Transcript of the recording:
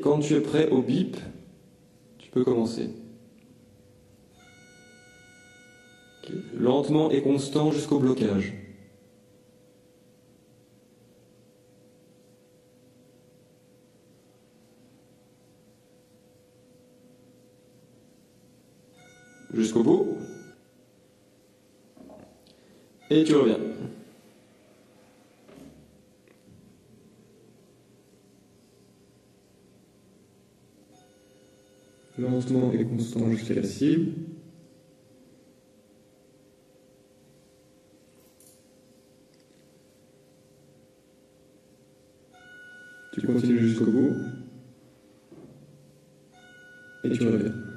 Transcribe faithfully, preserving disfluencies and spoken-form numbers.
quand tu es prêt au bip, tu peux commencer. Okay. Lentement et constant jusqu'au blocage. Jusqu'au bout. Et tu reviens. Lentement et constant jusqu'à la cible. Tu continues jusqu'au bout. Et tu reviens.